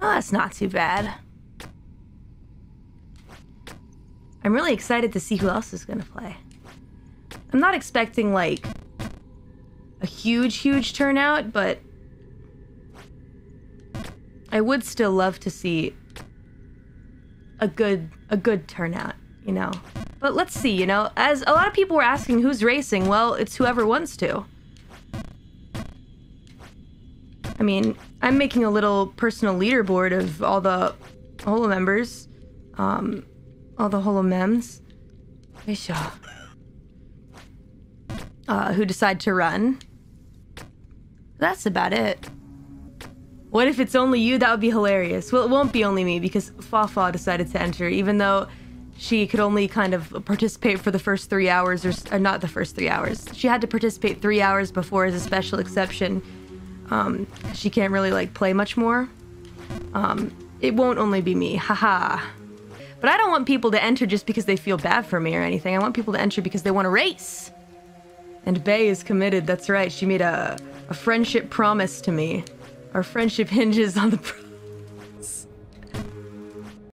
Oh, that's not too bad. I'm really excited to see who else is going to play. I'm not expecting, like, a huge turnout, but I would still love to see a good turnout, you know. But let's see, you know, as a lot of people were asking who's racing, well, it's whoever wants to. I mean, I'm making a little personal leaderboard of all the holo members, all the holo mems, who decide to run. That's about it. What if it's only you? That would be hilarious. Well, it won't be only me because Fafa decided to enter, even though she could only kind of participate for the first 3 hours, or not the first 3 hours. She had to participate 3 hours before as a special exception. She can't really, like, play much more. It won't only be me, haha. But I don't want people to enter just because they feel bad for me or anything. I want people to enter because they want to race. And Bae is committed, that's right. She made a friendship promise to me. Our friendship hinges on the promise.